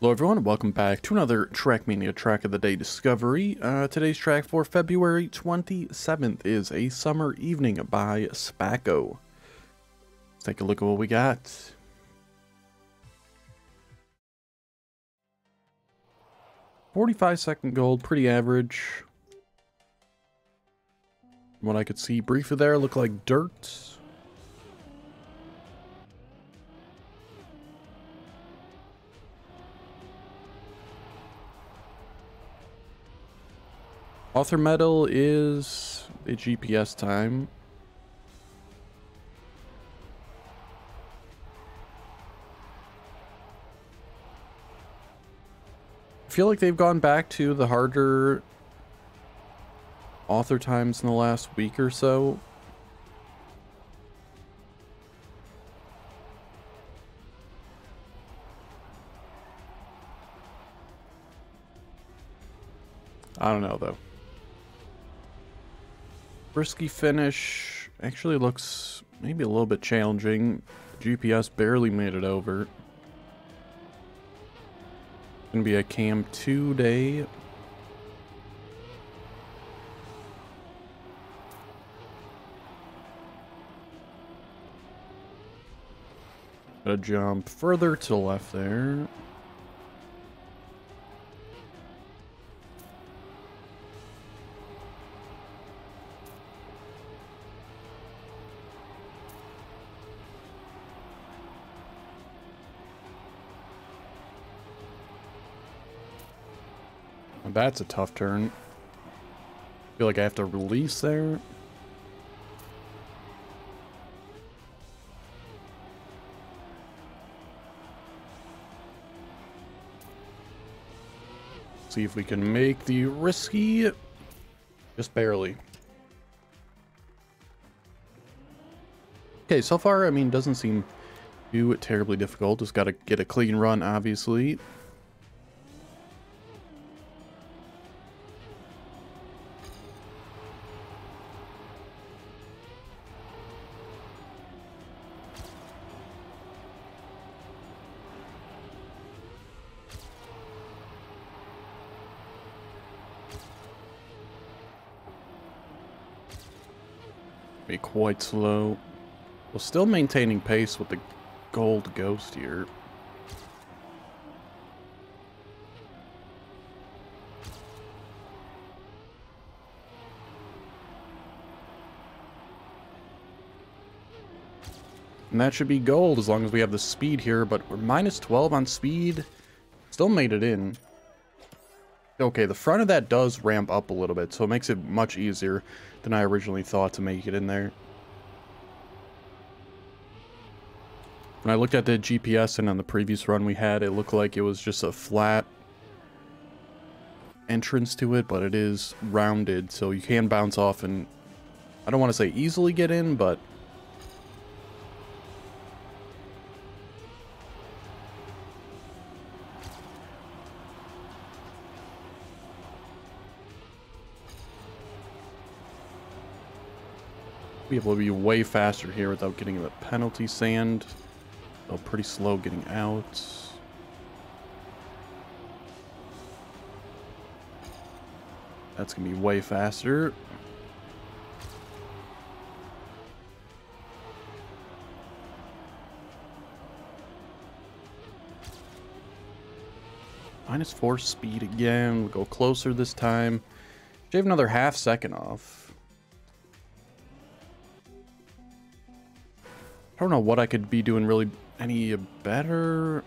Hello everyone, welcome back to another Trackmania Track of the Day Discovery. Today's track for February 27th is A Summer Evening by Sp4ck0. Let's take a look at what we got. .45 second gold, pretty average. From what I could see briefly there, looked like dirt. Author medal is a GPS time. I feel like they've gone back to the harder author times in the last week or so. I don't know though. Risky finish actually looks maybe a little bit challenging. GPS barely made it over. Gonna be a cam 2 day. Gotta jump further to the left there. That's a tough turn. I feel like I have to release there. See if we can make the risky. Just barely. Okay, so far, I mean, doesn't seem too terribly difficult. Just got to get a clean run, obviously. Be quite slow. Well, still maintaining pace with the gold ghost here. And that should be gold as long as we have the speed here, but we're minus 12 on speed. Still made it in. Okay, the front of that does ramp up a little bit, so it makes it much easier than I originally thought to make it in there. When I looked at the GPS and on the previous run we had, it looked like it was just a flat entrance to it, but it is rounded, so you can bounce off and, I don't want to say easily get in, but be able to be way faster here without getting the penalty sand. Though pretty slow getting out. That's gonna be way faster. Minus 4 speed again. We'll go closer this time. Shave another half second off. I don't know what I could be doing really any better.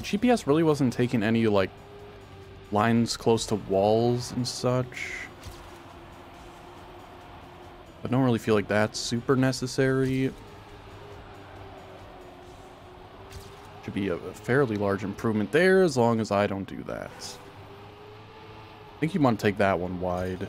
GPS really wasn't taking any, like, lines close to walls and such. I don't really feel like that's super necessary. Should be a fairly large improvement there as long as I don't do that. I think you want to take that one wide.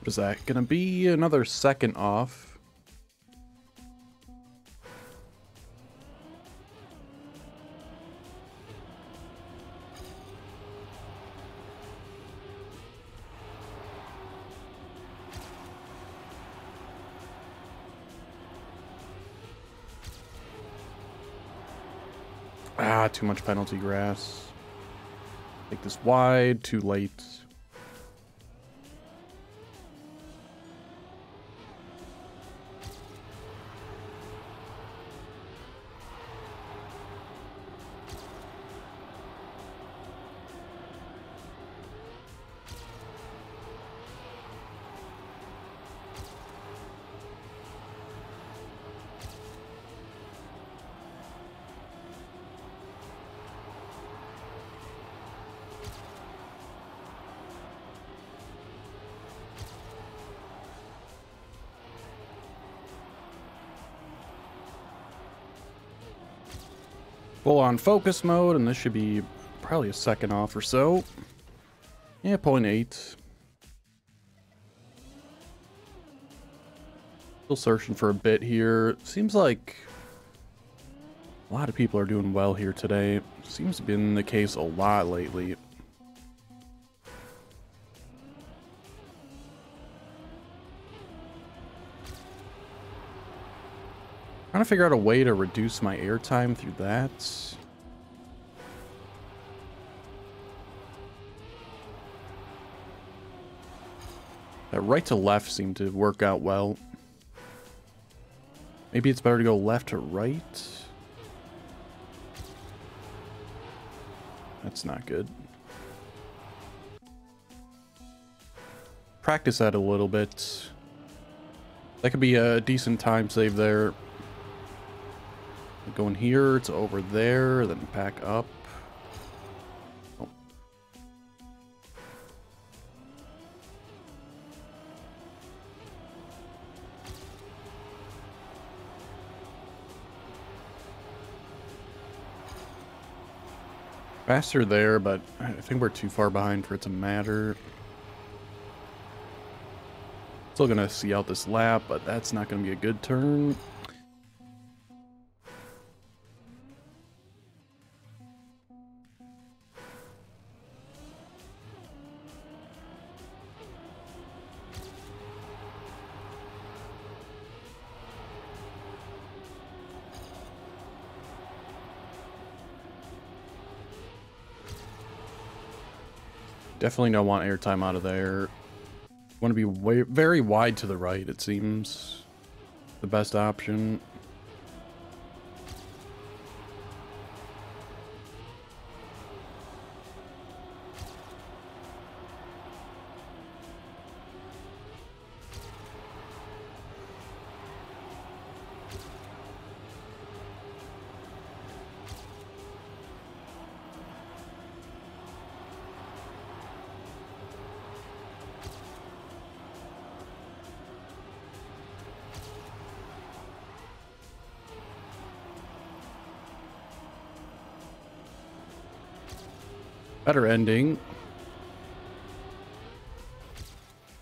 What is that? Gonna be another second off. Ah, too much penalty grass. Take this wide, too late. Full on focus mode, and this should be probably a second off or so. Yeah, 0.8. Still searching for a bit here. Seems like a lot of people are doing well here today. Seems to have been the case a lot lately. Trying to figure out a way to reduce my airtime through that. That right to left seemed to work out well. Maybe it's better to go left to right. That's not good. Practice that a little bit. That could be a decent time save there. Going here to over there, then back up. Oh. Faster there, but I think we're too far behind for it to matter. Still gonna see out this lap, but that's not gonna be a good turn. Definitely don't want airtime out of there. Want to be way, very wide to the right, it seems. The best option. Better ending.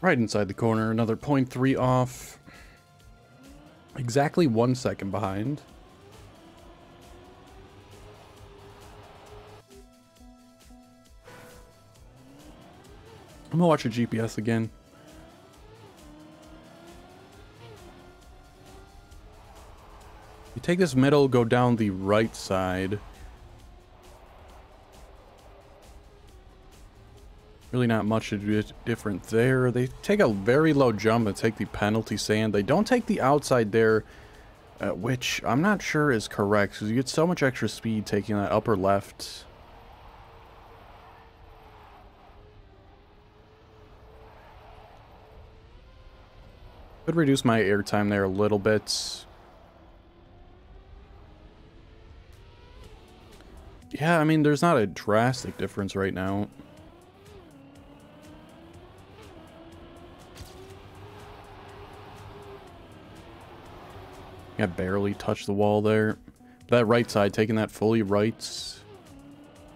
Right inside the corner, another 0.3 off. Exactly 1 second behind. I'm gonna watch your GPS again. You take this middle, go down the right side. Really not much different there. They take a very low jump and take the penalty sand. They don't take the outside there, which I'm not sure is correct because you get so much extra speed taking that upper left. Could reduce my airtime there a little bit. Yeah, I mean, there's not a drastic difference right now. I barely touched the wall there. That right side, taking that fully right,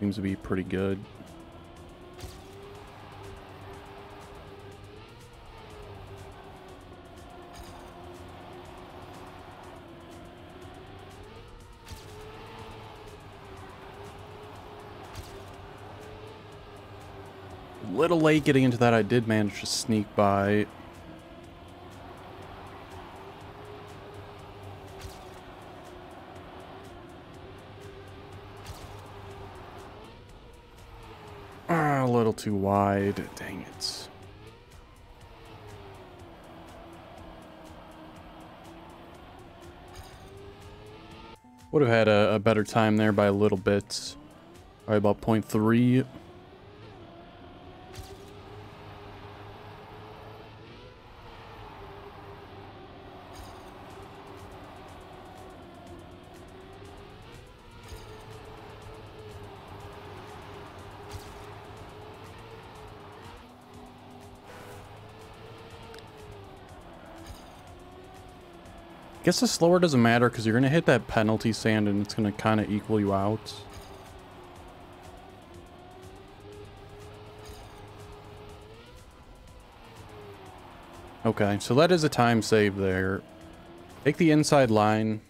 seems to be pretty good. A little late getting into that. I did manage to sneak by. still too wide. Dang it. Would have had a better time there by a little bit. Probably about 0.3. I guess the slower doesn't matter because you're going to hit that penalty sand and it's going to kind of equal you out. Okay, so that is a time save there. Take the inside line.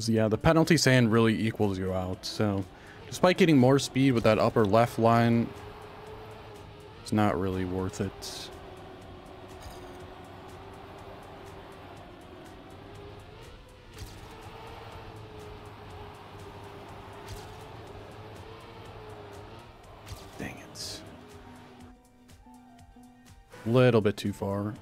Yeah, the penalty sand really equals you out. So despite getting more speed with that upper left line, it's not really worth it. Little bit too far.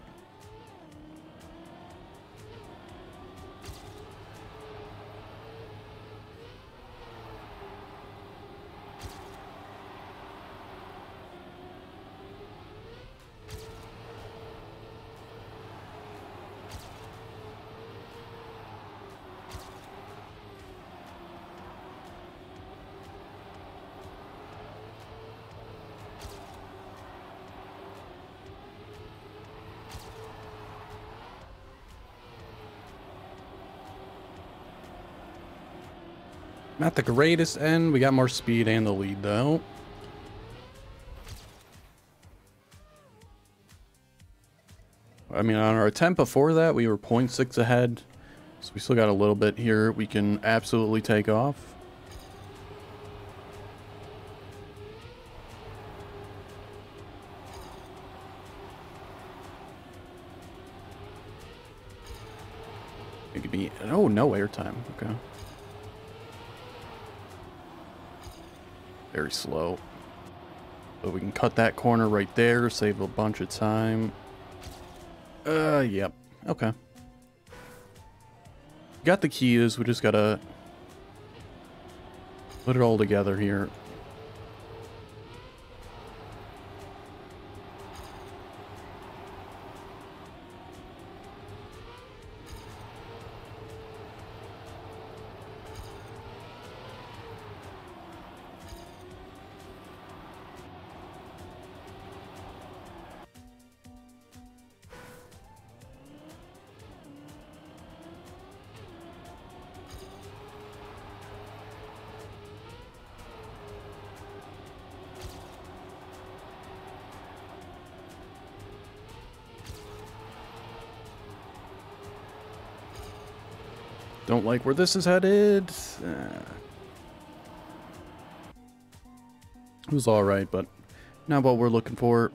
Not the greatest end. We got more speed and the lead, though. I mean, on our attempt before that, we were 0.6 ahead. So we still got a little bit here. We can absolutely take off. It could be... Oh, no airtime. Okay. Very slow. But we can cut that corner right there, save a bunch of time. Yep. Okay. Got the keys, we just gotta put it all together here. Don't like where this is headed. It was all right, but not what we're looking for.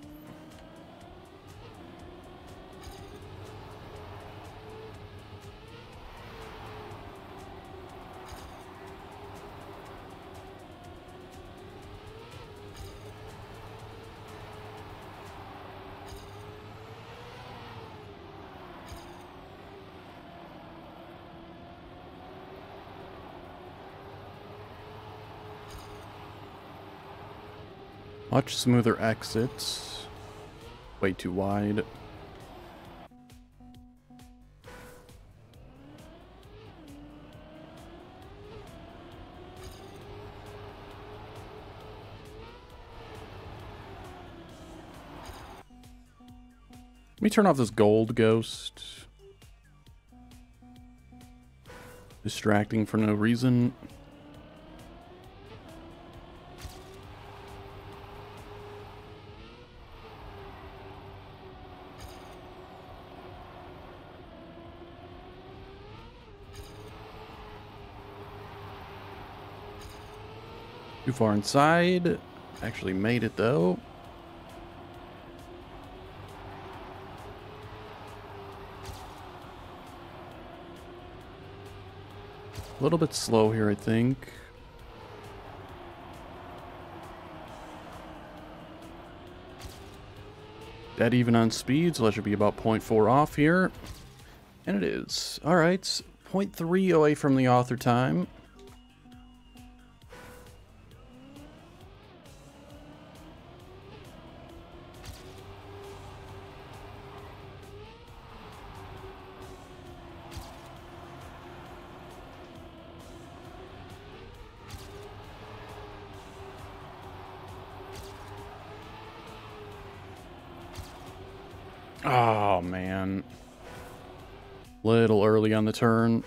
Much smoother exits. Way too wide. Let me turn off this gold ghost. Distracting for no reason. Too far inside. Actually made it though. A little bit slow here, I think. Dead even on speed, so that should be about 0.4 off here. And it is. Alright, 0.3 away from the author time. Oh, man. Little early on the turn.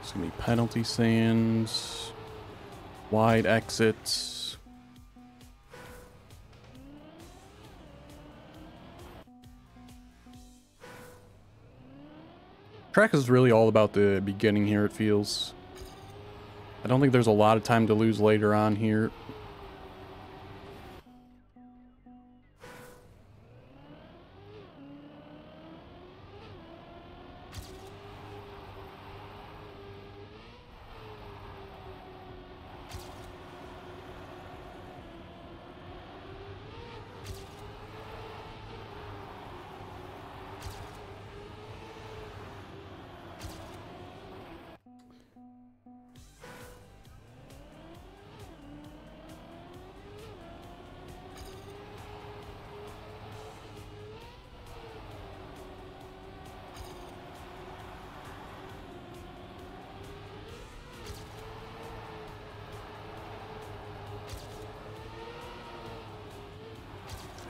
It's going to be penalty sands. Wide exits. Track is really all about the beginning here, it feels. I don't think there's a lot of time to lose later on here.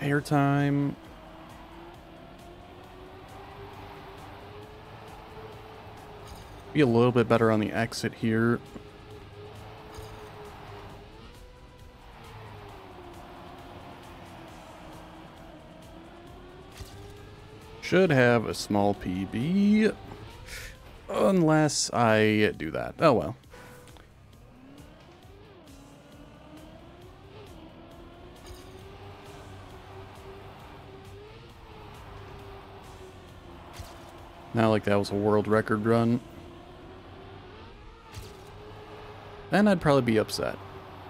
Airtime. Be a little bit better on the exit here. Should have a small PB. Unless I do that. Oh well. Not like that was a world record run. Then I'd probably be upset.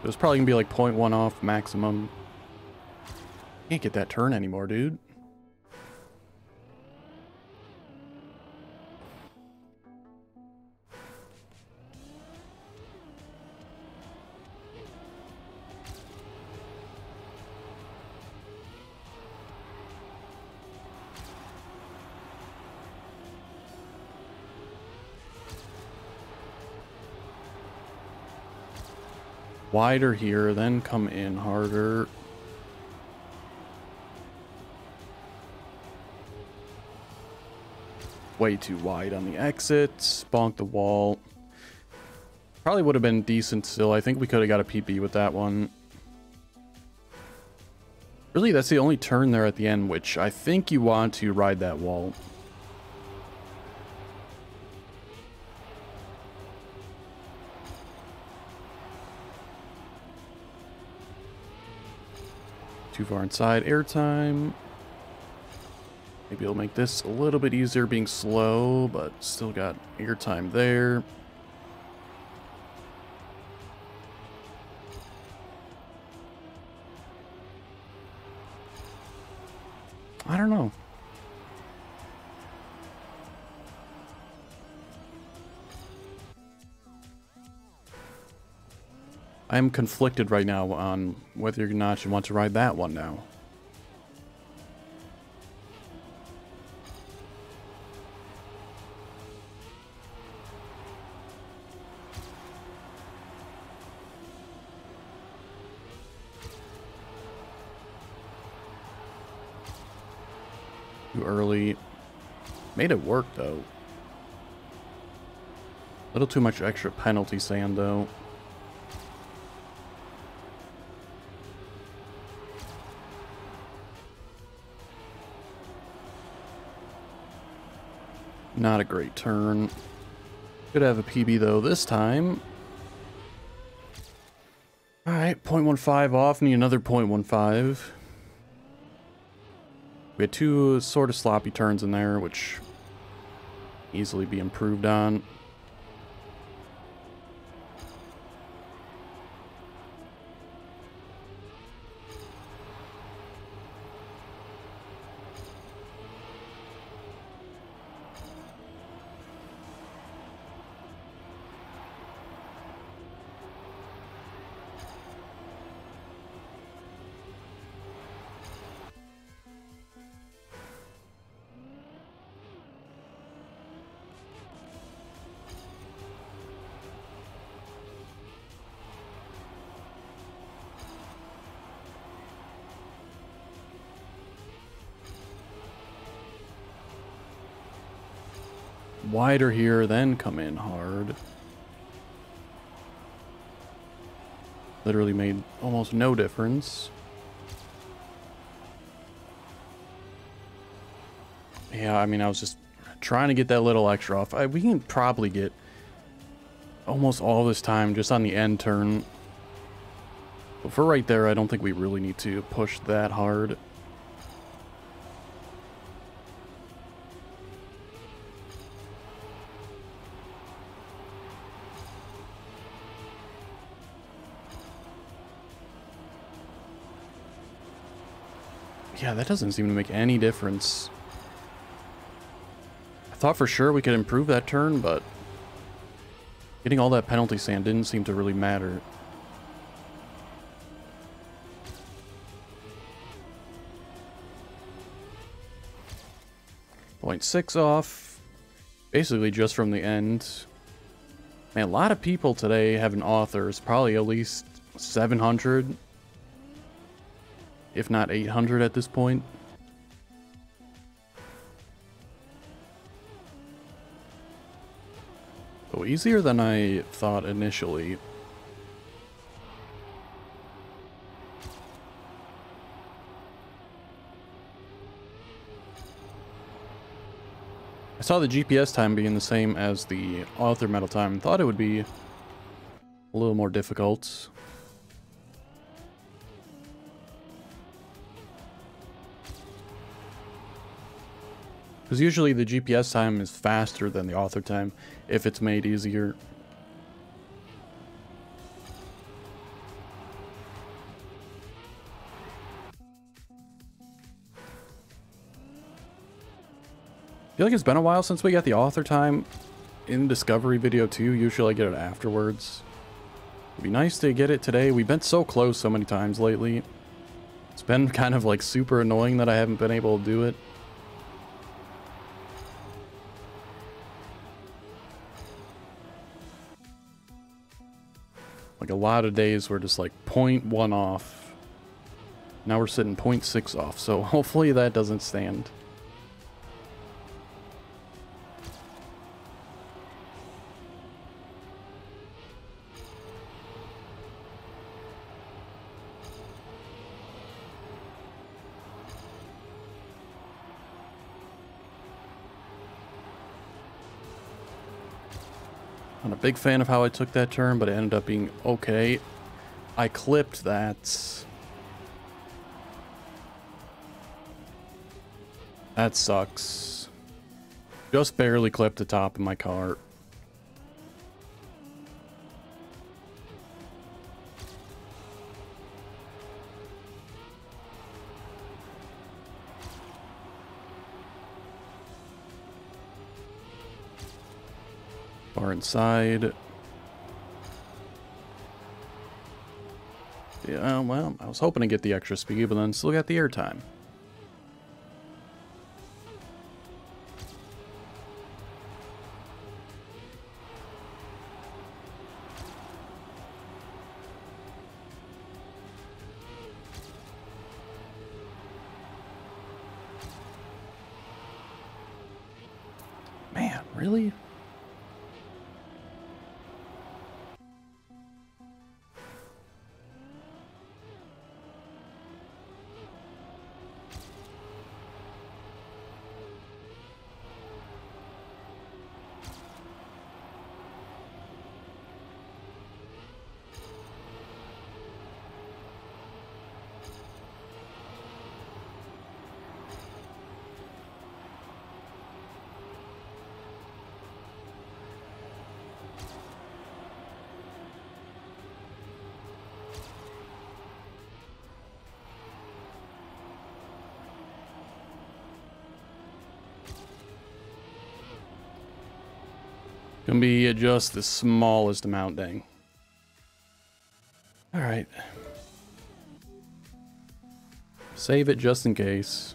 It was probably gonna be like 0.1 off maximum. Can't get that turn anymore, dude. Wider here, then come in harder. Way too wide on the exit. Bonk the wall. Probably would have been decent still. I think we could have got a PB with that one. Really, that's the only turn there at the end, which I think you want to ride that wall. Too far inside airtime. Maybe it'll make this a little bit easier being slow, but still got airtime there. I don't know. I'm conflicted right now on whether or not you want to ride that one now. Too early. Made it work, though. A little too much extra penalty sand, though. Not a great turn. Could have a PB though this time. 0.15 off, need another 0.15. We had two sort of sloppy turns in there, which easily be improved on. Wider here, then come in hard. Literally made almost no difference. Yeah, I mean, I was just trying to get that little extra off. We can probably get almost all this time just on the end turn. But for right there, I don't think we really need to push that hard. Yeah, that doesn't seem to make any difference. I thought for sure we could improve that turn, but getting all that penalty sand didn't seem to really matter. .6 off, basically just from the end. Man, a lot of people today have an author. It's probably at least 700. If not 800 at this point. Oh, easier than I thought initially. I saw the GPS time being the same as the author medal time and thought it would be a little more difficult. Because usually the GPS time is faster than the author time if it's made easier. I feel like it's been a while since we got the author time in Discovery video too. Usually I get it afterwards. It'd be nice to get it today. We've been so close so many times lately. It's been kind of like super annoying that I haven't been able to do it. Like a lot of days we're just like 0.1 off. Now we're sitting 0.6 off, so hopefully that doesn't stand. I'm a big fan of how I took that turn, but it ended up being okay. I clipped that. That sucks. Just barely clipped the top of my car. Far inside. Yeah, well, I was hoping to get the extra speed, but then still got the airtime. Man, really? Gonna be just the smallest amount, dang. All right. Save it just in case.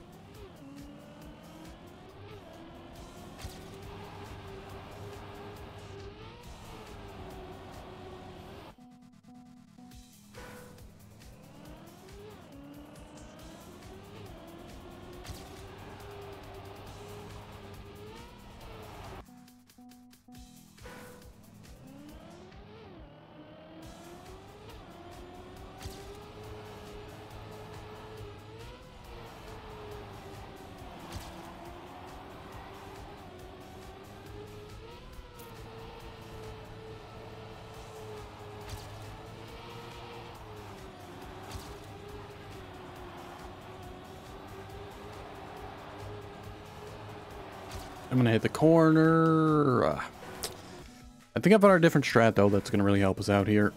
I'm gonna hit the corner. I think I found a different strat though that's gonna really help us out here.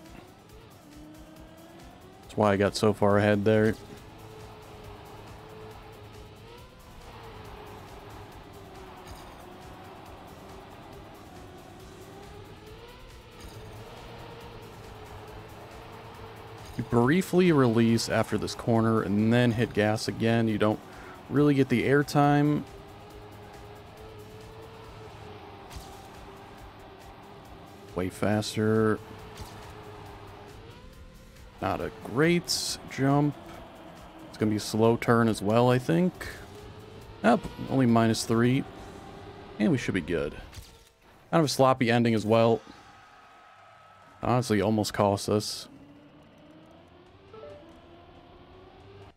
That's why I got so far ahead there. You briefly release after this corner and then hit gas again. You don't really get the air time. Way faster. Not a great jump. It's gonna be a slow turn as well, I think. Nope, only -3. And we should be good. Kind of a sloppy ending as well. Honestly, almost cost us.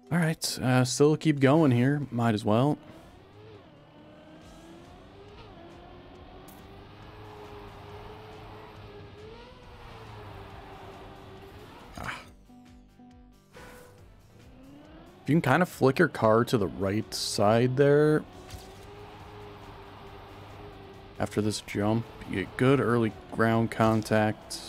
All right, still keep going here. Might as well. You can kind of flick your car to the right side there. After this jump, you get good early ground contact.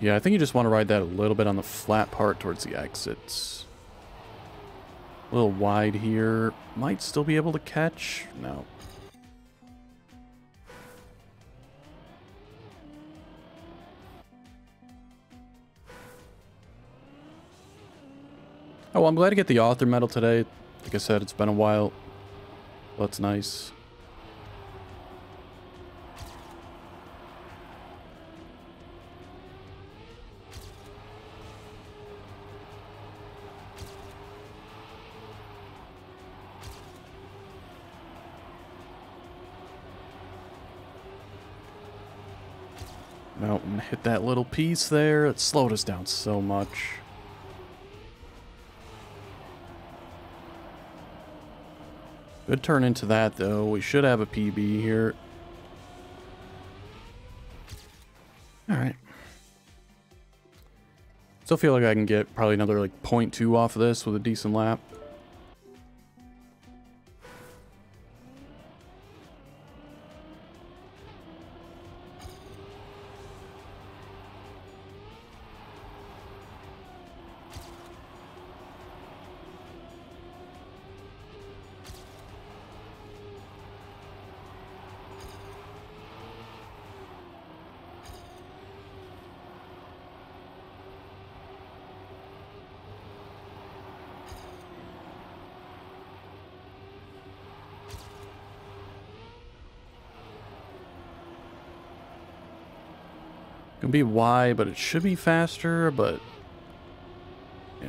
Yeah, I think you just want to ride that a little bit on the flat part towards the exits. A little wide here. Might still be able to catch. No. Oh, well, I'm glad to get the author medal today. Like I said, it's been a while. That's nice. Hit that little piece there. It slowed us down so much. Good turn into that, though. We should have a PB here. All right. Still feel like I can get probably another like 0.2 off of this with a decent lap. Gonna be wide, but it should be faster, but yeah.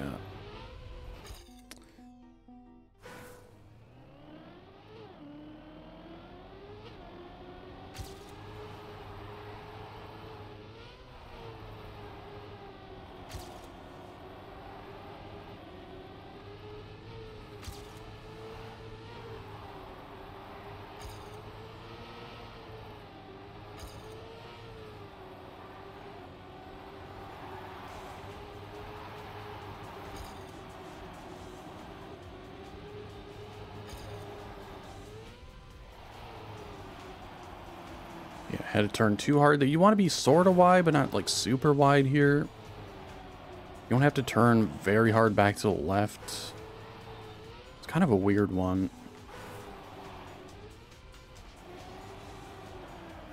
had it turn too hard. You want to be sort of wide, but not like super wide here. You don't have to turn very hard back to the left. It's kind of a weird one.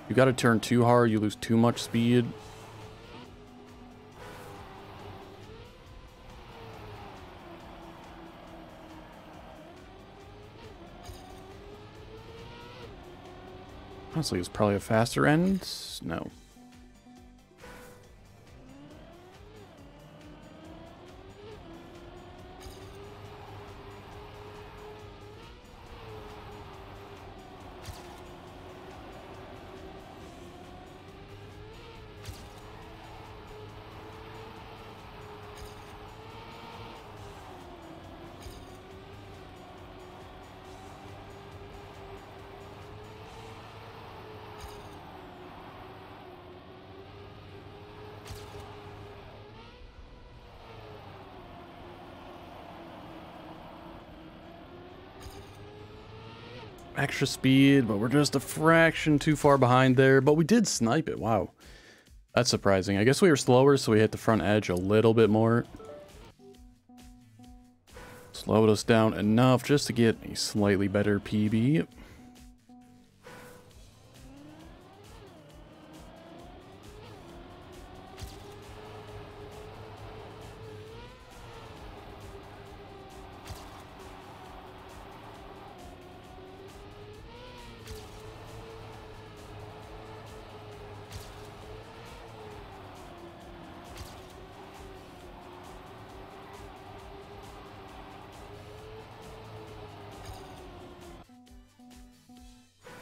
You got to turn too hard, you lose too much speed. Honestly, it's probably a faster end. No. Extra speed, but we're just a fraction too far behind there, but we did snipe it. Wow, that's surprising. I guess we were slower, so we hit the front edge a little bit more. Slowed us down enough just to get a slightly better PB.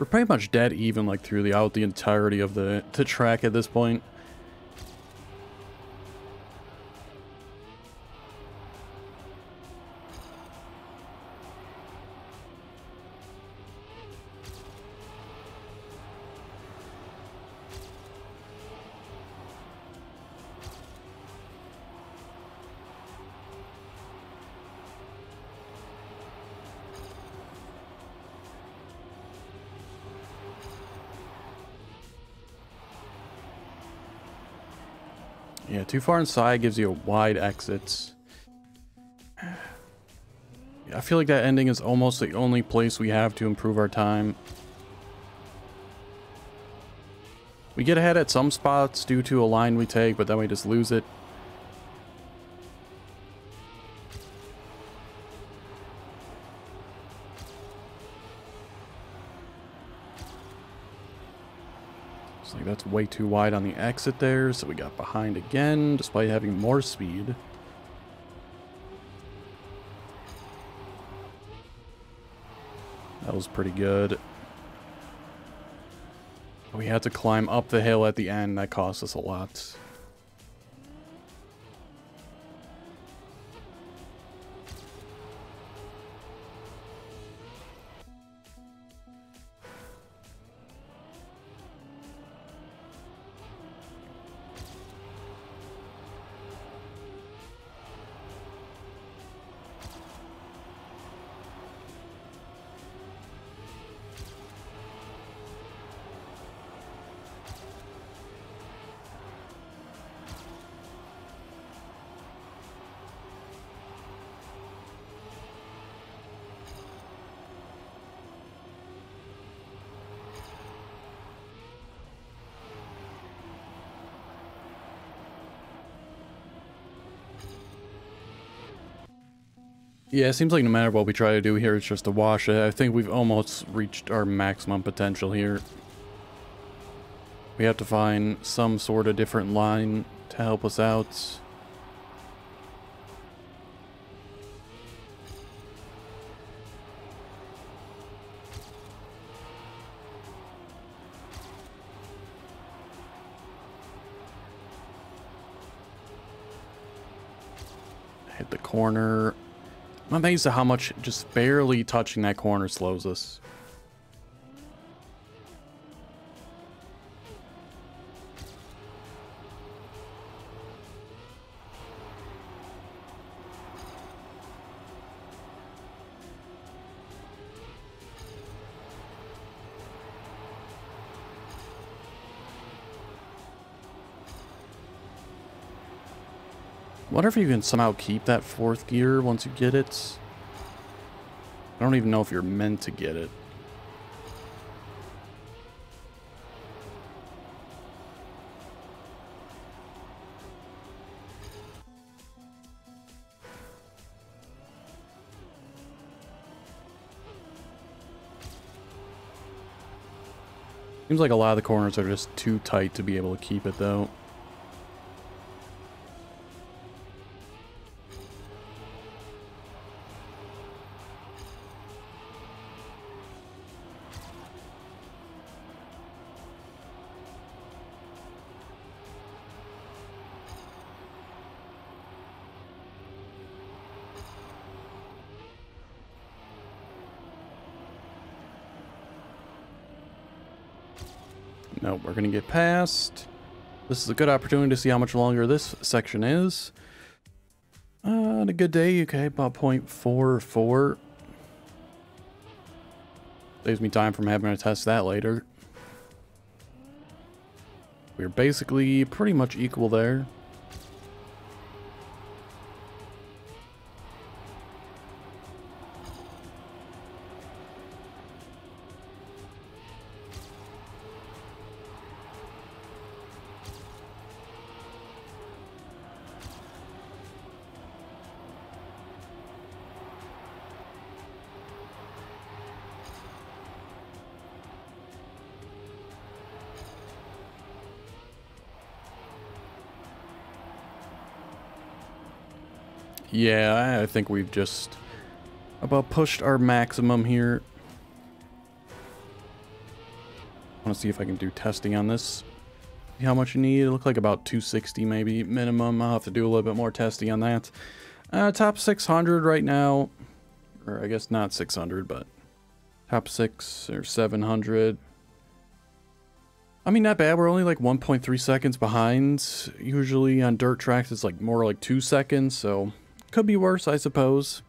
We're pretty much dead even like throughout the entirety of the track at this point. Yeah, too far inside gives you a wide exit. I feel like that ending is almost the only place we have to improve our time. We get ahead at some spots due to a line we take, but then we just lose it. That's way too wide on the exit there, so we got behind again, despite having more speed. That was pretty good. We had to climb up the hill at the end. That cost us a lot. Yeah, it seems like no matter what we try to do here, it's just a wash. I think we've almost reached our maximum potential here. We have to find some sort of different line to help us out. Hit the corner. I'm amazed at how much just barely touching that corner slows us. Wonder if you can somehow keep that fourth gear once you get it. I don't even know if you're meant to get it. Seems like a lot of the corners are just too tight to be able to keep it though. No, we're going to get past. This is a good opportunity to see how much longer this section is. On a good day, okay, about 0.44. Saves me time from having to test that later. We're basically pretty much equal there. Yeah, I think we've just about pushed our maximum here. I want to see if I can do testing on this. See how much you need. It looked like about 260 maybe minimum. I'll have to do a little bit more testing on that. Top 600 right now. Or I guess not 600, but top 6 or 700. I mean, not bad. We're only like 1.3 seconds behind. Usually on dirt tracks, it's like more like 2 seconds, so... could be worse, I suppose.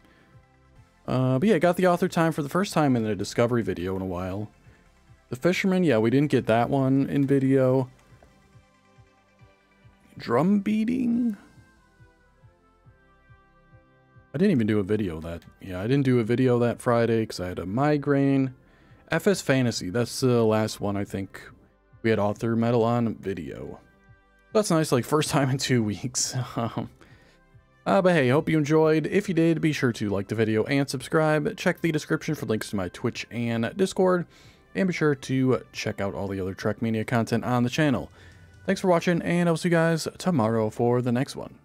But yeah, got the author time for the first time in a Discovery video in a while. The Fisherman, yeah, we didn't get that one in video. Drum beating? I didn't even do a video that... yeah, I didn't do a video that Friday because I had a migraine. FS Fantasy, that's the last one I think we had author medal on video. That's nice, like first time in 2 weeks. But hey, hope you enjoyed. If you did, be sure to like the video and subscribe. Check the description for links to my Twitch and Discord. And be sure to check out all the other Trackmania content on the channel. Thanks for watching, and I'll see you guys tomorrow for the next one.